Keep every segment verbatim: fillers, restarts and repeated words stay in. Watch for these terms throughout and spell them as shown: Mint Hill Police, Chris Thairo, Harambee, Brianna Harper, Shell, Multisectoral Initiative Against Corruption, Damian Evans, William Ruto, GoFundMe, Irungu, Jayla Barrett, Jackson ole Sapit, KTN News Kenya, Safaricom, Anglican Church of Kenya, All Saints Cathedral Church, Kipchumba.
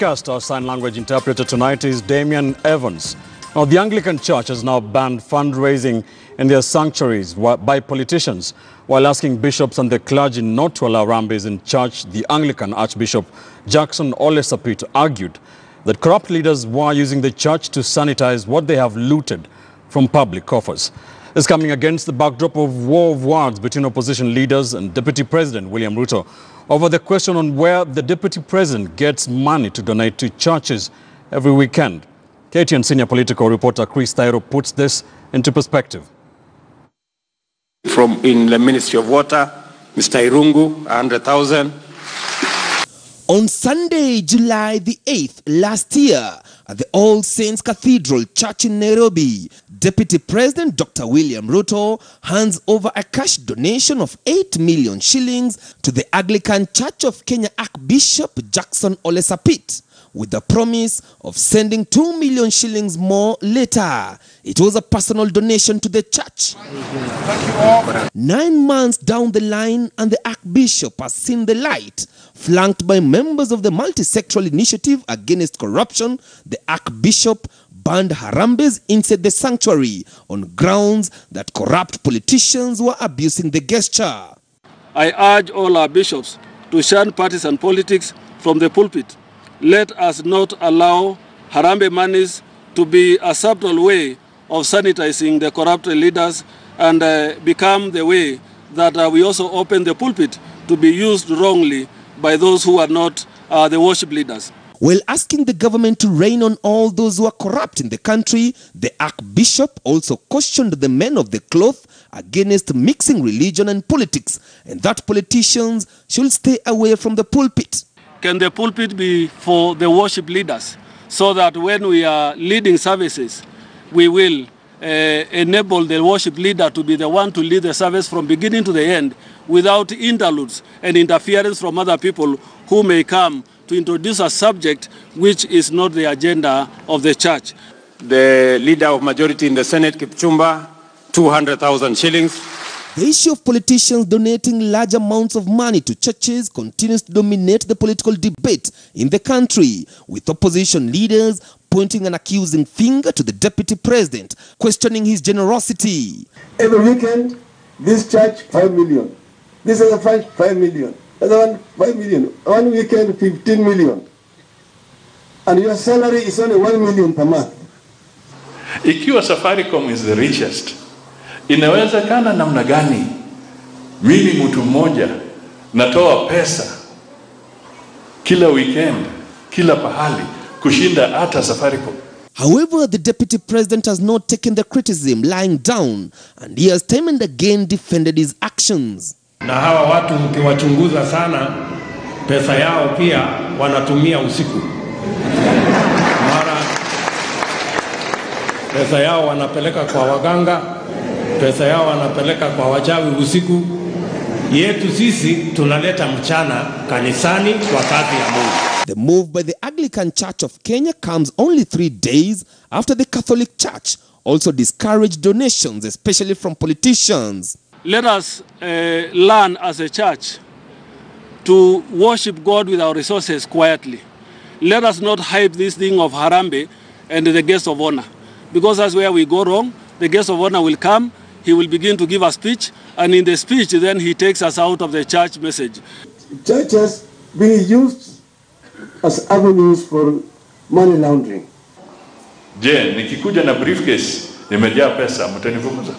Cast our sign language interpreter tonight is Damian Evans. Now, the Anglican Church has now banned fundraising in their sanctuaries by politicians, while asking bishops and the clergy not to allow Harambees in church. The Anglican Archbishop Jackson Ole Sapit argued that corrupt leaders were using the church to sanitize what they have looted from public coffers. This coming against the backdrop of war of words between opposition leaders and Deputy President William Ruto over the question on where the Deputy President gets money to donate to churches every weekend. K T N senior political reporter Chris Thairo puts this into perspective. From in the Ministry of Water, Mister Irungu, one hundred thousand. On Sunday, July the eighth last year, at the All Saints Cathedral Church in Nairobi, Deputy President Doctor William Ruto hands over a cash donation of eight million shillings to the Anglican Church of Kenya Archbishop Jackson Ole Sapit, with the promise of sending two million shillings more later. It was a personal donation to the church. Nine months down the line, and the Archbishop has seen the light. Flanked by members of the Multisectoral Initiative Against Corruption, the Archbishop banned Harambees inside the sanctuary on grounds that corrupt politicians were abusing the gesture. I urge all our bishops to shun parties and politics from the pulpit. Let us not allow Harambee monies to be a subtle way of sanitizing the corrupt leaders and uh, become the way that uh, we also open the pulpit to be used wrongly by those who are not uh, the worship leaders. While asking the government to rein on all those who are corrupt in the country, the Archbishop also cautioned the men of the cloth against mixing religion and politics, and that politicians should stay away from the pulpit. Can the pulpit be for the worship leaders, so that when we are leading services, we will uh, enable the worship leader to be the one to lead the service from beginning to the end, without interludes and interference from other people who may come to introduce a subject which is not the agenda of the church. The leader of majority in the Senate, Kipchumba, two hundred thousand shillings. The issue of politicians donating large amounts of money to churches continues to dominate the political debate in the country, with opposition leaders pointing an accusing finger to the Deputy President, questioning his generosity. Every weekend, this church, five million. This is a church, five million. Another one, five million. One weekend, fifteen million. And your salary is only one million per month. Ikiwa Safaricom is the richest, inawezekana namna gani mimi mtu mmoja natoa pesa kila weekend, kila pahali kushinda hata Safaricom? However, the Deputy President has not taken the criticism lying down, and he has time and again defended his actions. Na hawa watu mkiwachunguza sana, pesa yao pia wanatumia usiku. Mara pesa yao wanapeleka kwa waganga, pesa yao wanapeleka kwa wachawi usiku. Yetu sisi tunaleta mchana kanisani kwa kazi ya Mungu. The move by the Anglican Church of Kenya comes only three days after the Catholic Church also discouraged donations, especially from politicians. Let us uh, learn as a church to worship God with our resources quietly. Let us not hype this thing of Harambee and the guest of honor, because that's where we go wrong. The guest of honor will come, he will begin to give a speech, and in the speech then he takes us out of the church message. Churches being used as avenues for money laundering. Je, nikikuja na briefcase nimejaa pesa mtanivumiza?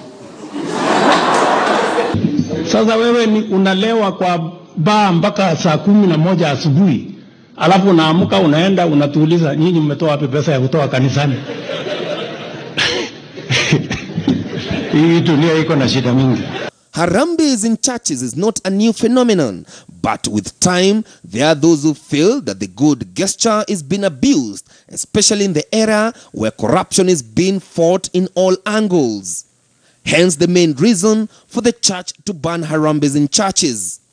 Sasa wewe ni unalewa kwa baa mpaka saa kumi na moja asubuhi, alafu unaamuka unaenda unatuuliza nyinyi mmetoa wapi pesa ya kutoa kanisani? Hii dunia iko na shida mingi. Harambees in churches is not a new phenomenon, but with time, there are those who feel that the good gesture is being abused, especially in the era where corruption is being fought in all angles. Hence the main reason for the church to ban Harambees in churches.